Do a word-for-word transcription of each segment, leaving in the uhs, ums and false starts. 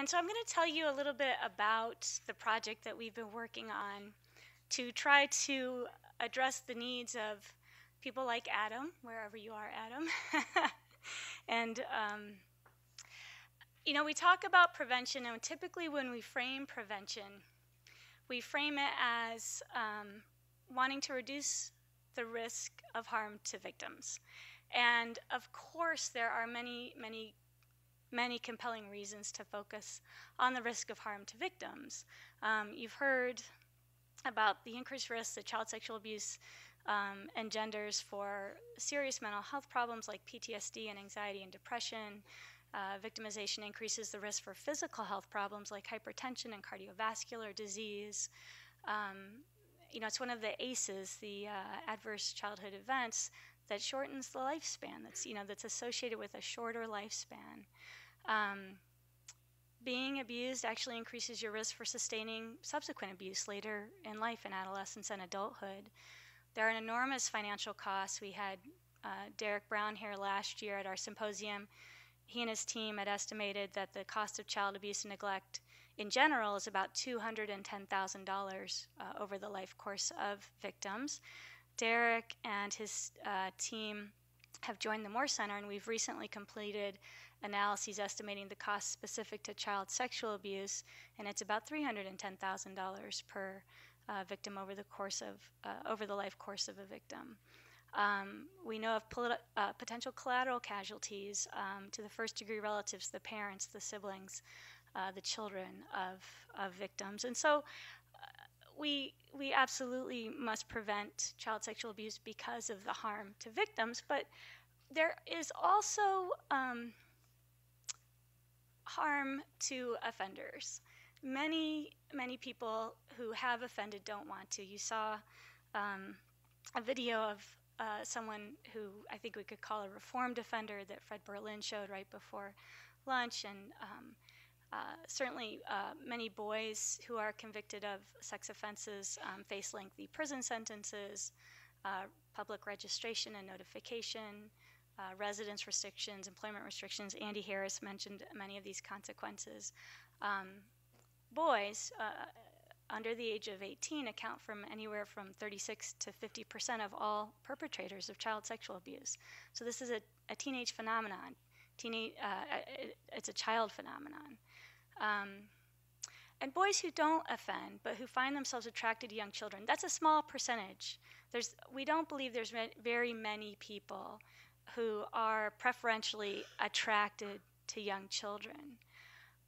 And so I'm going to tell you a little bit about the project that we've been working on to try to address the needs of people like Adam, wherever you are, Adam. And, um, you know, we talk about prevention, and typically when we frame prevention, we frame it as um, wanting to reduce the risk of harm to victims. And of course, there are many, many, many compelling reasons to focus on the risk of harm to victims. Um, you've heard about the increased risk that child sexual abuse um, engenders for serious mental health problems like P T S D and anxiety and depression. Uh, victimization increases the risk for physical health problems like hypertension and cardiovascular disease. Um, you know, it's one of the A C Es, the uh, adverse childhood events, that shortens the lifespan. That's, you know, that's associated with a shorter lifespan. Um, being abused actually increases your risk for sustaining subsequent abuse later in life, in adolescence and adulthood. There are enormous financial costs. We had uh, Derek Brown here last year at our symposium. He and his team had estimated that the cost of child abuse and neglect in general is about two hundred ten thousand dollars uh, over the life course of victims. Derek and his uh, team have joined the Moore Center, and we've recently completed analyses estimating the cost specific to child sexual abuse, and it's about three hundred ten thousand dollars per uh, victim over the course of uh, over the life course of a victim. Um, we know of uh, potential collateral casualties um, to the first-degree relatives, the parents, the siblings, uh, the children of, of victims. And so uh, we, we absolutely must prevent child sexual abuse because of the harm to victims. But there is also um, harm to offenders. Many, many people who have offended don't want to. You saw um, a video of Uh, someone who I think we could call a reformed offender that Fred Berlin showed right before lunch. And um, uh, certainly uh, many boys who are convicted of sex offenses um, face lengthy prison sentences, uh, public registration and notification, uh, residence restrictions, employment restrictions. Andy Harris mentioned many of these consequences. Um, boys, uh, under the age of eighteen, account from anywhere from thirty-six to fifty percent of all perpetrators of child sexual abuse. So this is a, a teenage phenomenon. Teenage, uh, it, it's a child phenomenon. Um, and boys who don't offend, but who find themselves attracted to young children, that's a small percentage. There's, we don't believe there's very many people who are preferentially attracted to young children.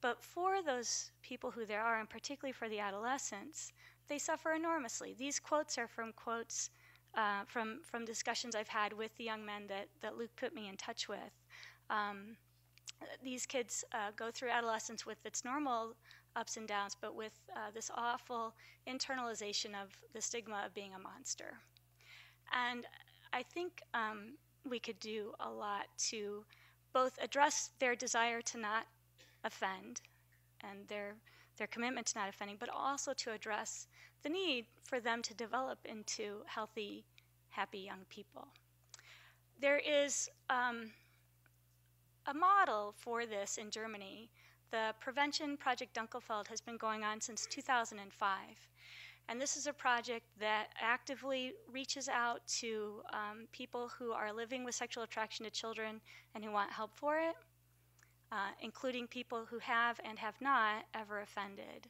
But for those people who there are, and particularly for the adolescents, they suffer enormously. These quotes are from quotes uh, from, from discussions I've had with the young men that, that Luke put me in touch with. Um, these kids uh, go through adolescence with its normal ups and downs, but with uh, this awful internalization of the stigma of being a monster. And I think um, we could do a lot to both address their desire to not offend and their their commitment to not offending, but also to address the need for them to develop into healthy, happy young people. There is um, a model for this in Germany. The Prevention Project Dunkelfeld has been going on since two thousand five. And this is a project that actively reaches out to um, people who are living with sexual attraction to children and who want help for it. Uh, including people who have and have not ever offended.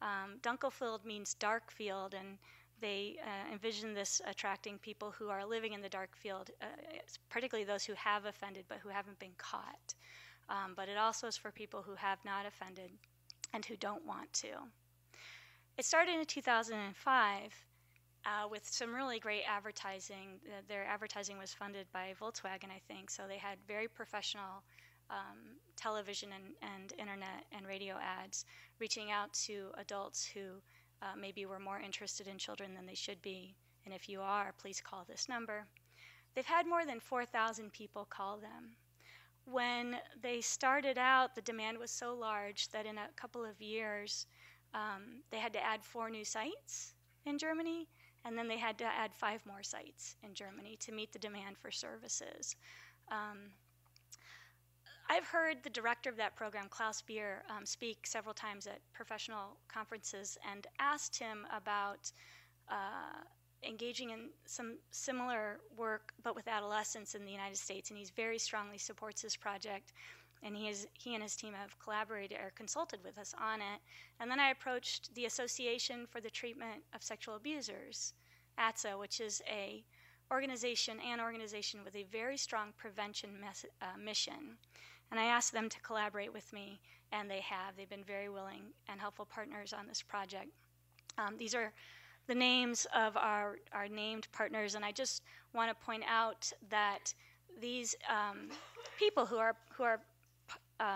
Um, Dunkelfeld means dark field, and they uh, envision this attracting people who are living in the dark field, uh, particularly those who have offended but who haven't been caught. Um, but it also is for people who have not offended and who don't want to. It started in two thousand five uh, with some really great advertising. Uh, their advertising was funded by Volkswagen, I think, so they had very professional Um, television and, and internet and radio ads, reaching out to adults who uh, maybe were more interested in children than they should be. And if you are, please call this number. They've had more than four thousand people call them. When they started out, the demand was so large that in a couple of years, um, they had to add four new sites in Germany, and then they had to add five more sites in Germany to meet the demand for services. Um, I've heard the director of that program, Klaus Bier, um, speak several times at professional conferences and asked him about uh, engaging in some similar work, but with adolescents in the United States, and he's very strongly supports this project. And he, is, he and his team have collaborated or consulted with us on it. And then I approached the Association for the Treatment of Sexual Abusers, A T S A, which is a organization an organization with a very strong prevention mes uh, mission. And I asked them to collaborate with me, and they have. They've been very willing and helpful partners on this project. Um, these are the names of our, our named partners, and I just want to point out that these um, people who are, who are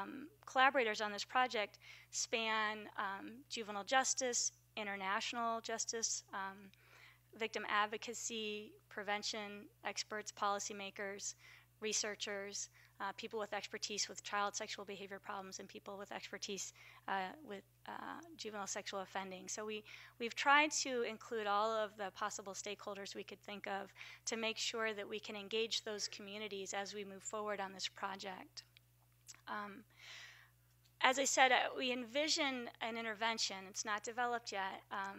Um, collaborators on this project span um, juvenile justice, international justice, um, victim advocacy, prevention, experts, policymakers, researchers, uh, people with expertise with child sexual behavior problems, and people with expertise uh, with uh, juvenile sexual offending. So we, we've tried to include all of the possible stakeholders we could think of to make sure that we can engage those communities as we move forward on this project. Um, as I said, uh, we envision an intervention. It's not developed yet, um,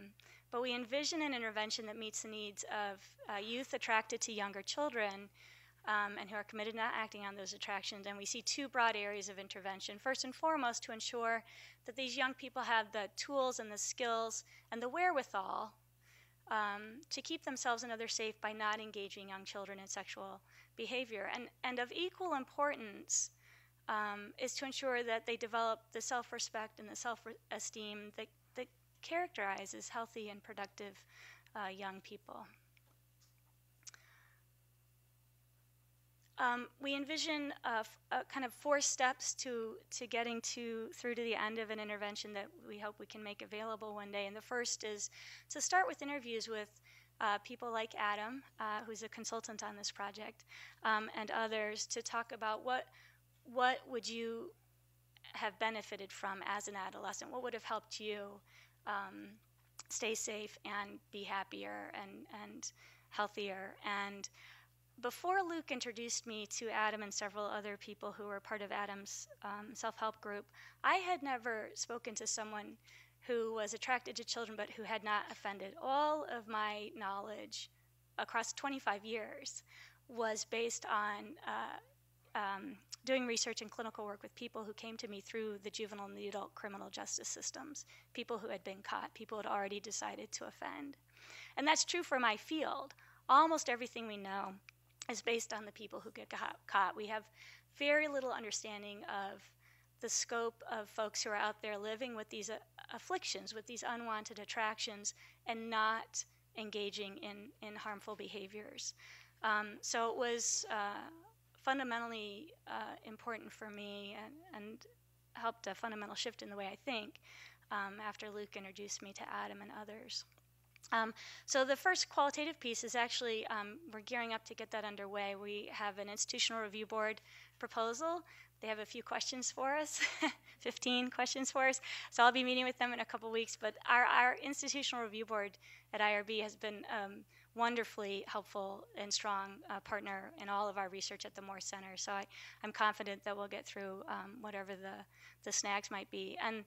but we envision an intervention that meets the needs of uh, youth attracted to younger children um, and who are committed to not acting on those attractions. And we see two broad areas of intervention. First and foremost, to ensure that these young people have the tools and the skills and the wherewithal um, to keep themselves and others safe by not engaging young children in sexual behavior. And, and of equal importance, Um, is to ensure that they develop the self-respect and the self-esteem that, that characterizes healthy and productive uh, young people. Um, we envision uh, a kind of four steps to, to getting to through to the end of an intervention that we hope we can make available one day. And the first is to start with interviews with Uh, people like Adam, uh, who's a consultant on this project, um, and others, to talk about what What would you have benefited from as an adolescent? What would have helped you um, stay safe and be happier and, and healthier? And before Luke introduced me to Adam and several other people who were part of Adam's um, self-help group, I had never spoken to someone who was attracted to children but who had not offended. All of my knowledge across twenty-five years was based on uh, Um, doing research and clinical work with people who came to me through the juvenile and the adult criminal justice systems, people who had been caught, people who had already decided to offend. And that's true for my field. Almost everything we know is based on the people who get caught. We have very little understanding of the scope of folks who are out there living with these uh, afflictions, with these unwanted attractions, and not engaging in, in harmful behaviors. Um, so it was uh, fundamentally uh, important for me, and, and helped a fundamental shift in the way I think um, after Luke introduced me to Adam and others. Um, so the first qualitative piece is actually, um, we're gearing up to get that underway. We have an institutional review board proposal. They have a few questions for us, fifteen questions for us. So I'll be meeting with them in a couple weeks, but our, our institutional review board at I R B has been um, wonderfully helpful and strong uh, partner in all of our research at the Moore Center. So I, I'm confident that we'll get through um, whatever the, the snags might be. And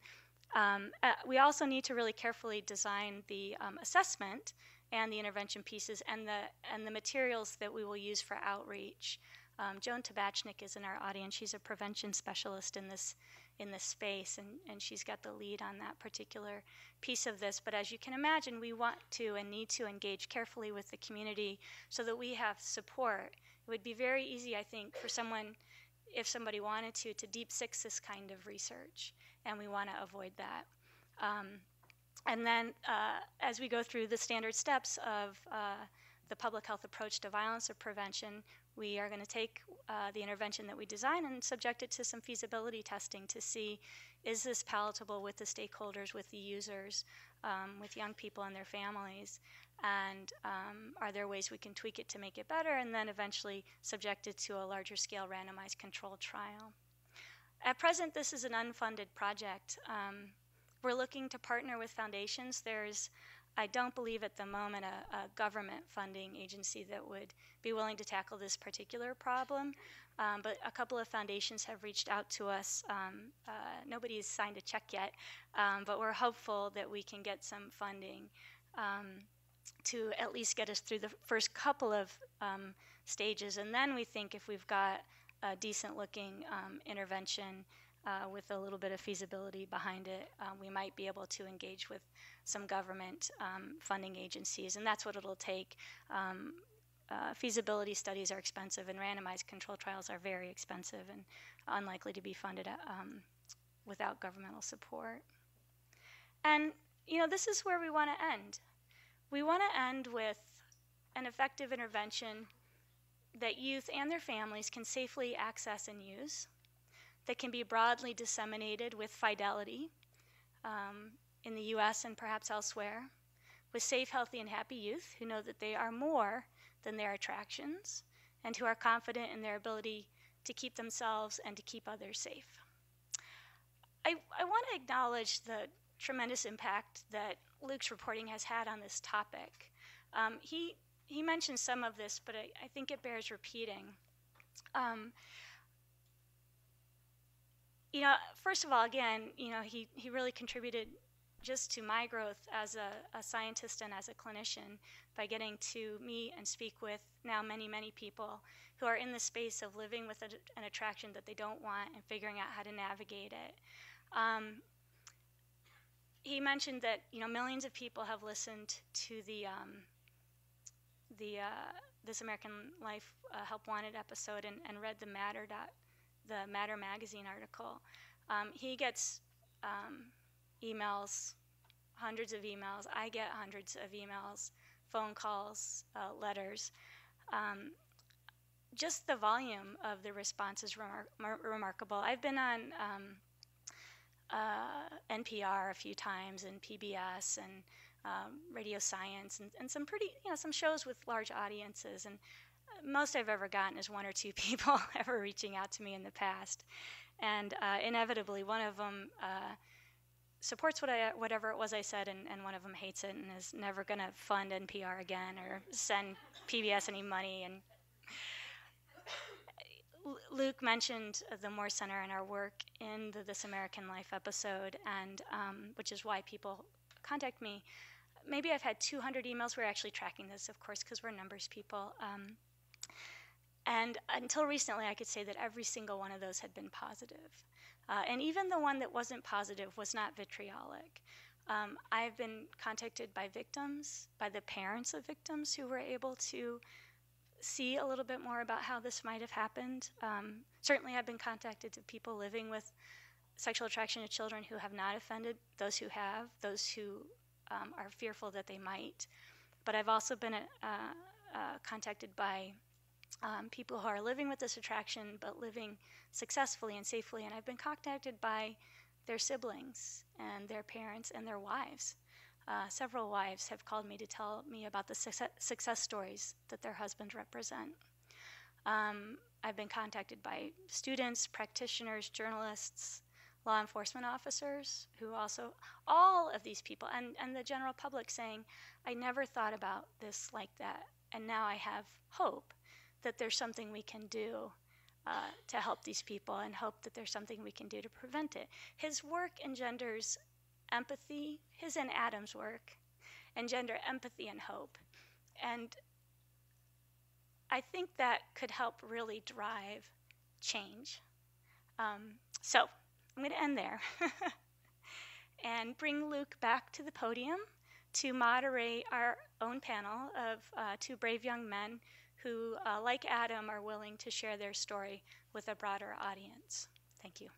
um, uh, we also need to really carefully design the um, assessment and the intervention pieces and the, and the materials that we will use for outreach. Um, Joan Tabachnick is in our audience. She's a prevention specialist in this in this space, and, and she's got the lead on that particular piece of this. But as you can imagine, we want to and need to engage carefully with the community so that we have support. It would be very easy, I think, for someone, if somebody wanted to, to deep six this kind of research, and we want to avoid that. Um, and then uh, as we go through the standard steps of uh, the public health approach to violence or prevention, we are going to take uh, the intervention that we design and subject it to some feasibility testing to see, is this palatable with the stakeholders, with the users, um, with young people and their families, and um, are there ways we can tweak it to make it better, and then eventually subject it to a larger scale randomized controlled trial. At present, this is an unfunded project. Um, we're looking to partner with foundations. There's I don't believe at the moment a, a government funding agency that would be willing to tackle this particular problem, um, but a couple of foundations have reached out to us. Um, uh, nobody's signed a check yet, um, but we're hopeful that we can get some funding um, to at least get us through the first couple of um, stages, and then we think if we've got a decent-looking um, intervention uh, with a little bit of feasibility behind it, uh, we might be able to engage with some government um, funding agencies, and that's what it'll take. Um, uh, feasibility studies are expensive, and randomized control trials are very expensive and unlikely to be funded um, without governmental support. And, you know, this is where we want to end. We want to end with an effective intervention that youth and their families can safely access and use, that can be broadly disseminated with fidelity um, in the U S and perhaps elsewhere, with safe, healthy, and happy youth who know that they are more than their attractions and who are confident in their ability to keep themselves and to keep others safe. I, I want to acknowledge the tremendous impact that Luke's reporting has had on this topic. Um, he He mentioned some of this, but I, I think it bears repeating. Um, you know, first of all, again, you know, he, he really contributed just to my growth as a, a scientist and as a clinician by getting to meet and speak with now many, many people who are in the space of living with a, an attraction that they don't want and figuring out how to navigate it. Um, he mentioned that, you know, millions of people have listened to the um, the uh, This American Life uh, Help Wanted episode and, and read the Matter dot, the Matter magazine article. Um, he gets um, emails, hundreds of emails. I get hundreds of emails, phone calls, uh, letters. Um, just the volume of the response is remar remarkable. I've been on um, uh, N P R a few times and P B S and Um, Radio Science and, and some pretty, you know, some shows with large audiences, and most I've ever gotten is one or two people ever reaching out to me in the past, and uh, inevitably one of them uh, supports what I, whatever it was I said, and, and one of them hates it and is never going to fund N P R again or send P B S any money. And Luke mentioned the Moore Center and our work in the This American Life episode, and um, which is why people contact me. Maybe I've had two hundred emails. We're actually tracking this, of course, because we're numbers people. Um, and until recently, I could say that every single one of those had been positive. Uh, and even the one that wasn't positive was not vitriolic. Um, I've been contacted by victims, by the parents of victims who were able to see a little bit more about how this might have happened. Um, certainly, I've been contacted to people living with sexual attraction to children who have not offended, those who have, those who um, are fearful that they might. But I've also been uh, uh, contacted by um, people who are living with this attraction but living successfully and safely, and I've been contacted by their siblings and their parents and their wives. Uh, several wives have called me to tell me about the success, success stories that their husbands represent. Um, I've been contacted by students, practitioners, journalists, law enforcement officers, who also, all of these people, and, and the general public saying, I never thought about this like that, and now I have hope that there's something we can do uh, to help these people, and hope that there's something we can do to prevent it. His work engenders empathy. His and Adam's work engender empathy and hope. And I think that could help really drive change. Um, so. I'm going to end there and bring Luke back to the podium to moderate our own panel of uh, two brave young men who, uh, like Adam, are willing to share their story with a broader audience. Thank you.